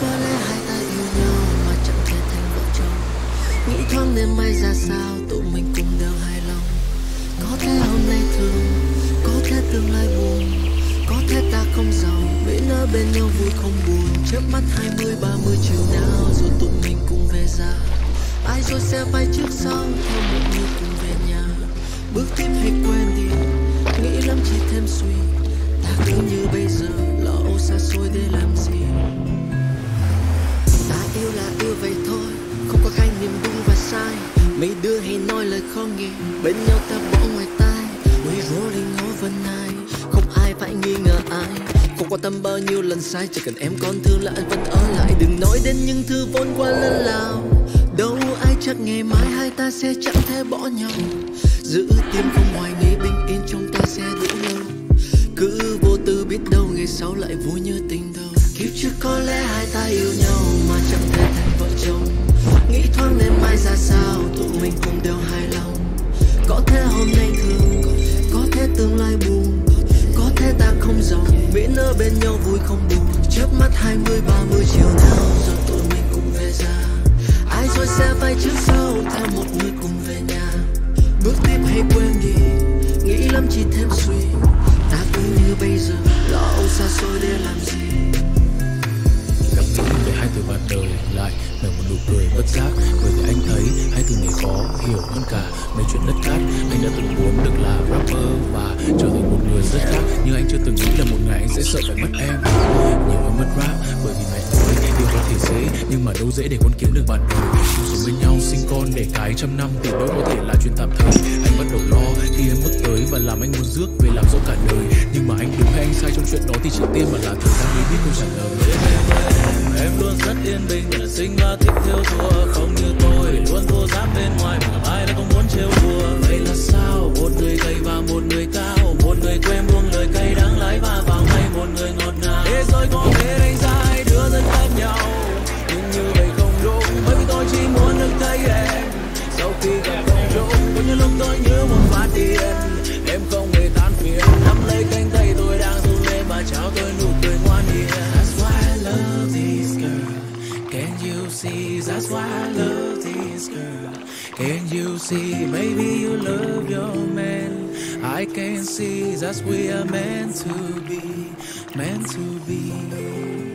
Có lẽ hai ta yêu nhau mà chẳng thể thành vợ chồng. Nghĩ thoáng đêm mai ra sao tụi mình cùng đều hài lòng. Có thể hôm nay thương, có thể tương lai buồn, có thể ta không giàu, miễn ở bên nhau vui không buồn. Trước mắt 20-30 chiều nào rồi tụi mình cùng về già. Ai rồi sẽ bay trước sau theo một người cùng về nhà. Bước tiếp hay quên đi, nghĩ lắm chỉ thêm suy. Ta cứ như bây giờ lỡ âu xa xôi để làm gì. Ta yêu là yêu vậy thôi, không có khái niệm đúng và sai. Mấy đứa hay nói lời khó nghe, bên nhau ta bỏ ngoài tai. We're rolling overnight, không ai phải nghi ngờ ai. Không quan tâm bao nhiêu lần sai, chỉ cần em còn thương là anh vẫn ở lại. Đừng nói đến những thứ vốn quá lớn lao. Đâu ai chắc ngày mai hai ta sẽ chẳng thể bỏ nhau. Giữ tim không hoài nghi, bình yên trong ta sẽ đủ lâu. Cứ vô tư biết đâu ngày sau lại vui như tình đầu. Kiếp trước có lẽ hai ta yêu nhau mà chẳng thể thành vợ chồng. Nghĩ thoáng đêm mai ra sao tụi mình cùng đều hài lòng. Có thể hôm nay thương, có thể tương lai buồn, có thể ta không giàu, miễn ở bên nhau vui không buồn. Chớp mắt 20-30 chiều nào rồi tụi mình cùng về già. Ai rồi sẽ vai trước sau theo một người cùng về nhà. Bước tiếp hay quên đi, nghĩ lắm chỉ thêm suy. Ta cứ như bây giờ lo âu xa xôi để làm gì. Gặp nhau để hai từ bạn đời lại nở một nụ cười bất giác. Bởi vì anh thấy hai từ này khó hiểu hơn cả mấy chuyện lất cát. Anh đã từng muốn được là rapper và trở thành một người rất khác, nhưng anh chưa từng nghĩ là một ngày anh sẽ sợ phải mất em. Nhiều người mất rap bởi vì ngày nói điều có thể dễ, nhưng mà đâu dễ để con kiếm được bạn đời. Chúng sống bên nhau sinh con để cái trăm năm thì đó có thể là chuyện tạm thời. Anh bắt đầu lo khi em bước tới và làm anh muốn rước về làm dẫu cả đời. Nhưng mà anh đúng hay anh sai trong chuyện đó thì chỉ tiên mà là thời gian mới biết câu trả lời. Em luôn rất yên bình, là sinh ra thích theo thua, không như tôi luôn vô giáp bên ngoài mà ai đã không muốn trêu đùa. Vậy là sao một người gầy và một người cao, một người quen buông lời cay đắng lái và vào ngay một người ngọt ngào. Thế rồi có thể đánh giá hai đứa rất khác nhau, nhưng như vậy không đúng, bởi vì tôi chỉ muốn được thấy em. Sau khi gặp không đúng, có những lúc tôi như một phát điên, em không hề than phiền, nắm lấy cánh tay tôi đang run lên và trao tôi nụ cười ngoan hiền. Love this girl, can you see? That's why I love this girl. Can you see? Maybe you love your man. I can see that's we are meant to be, meant to be.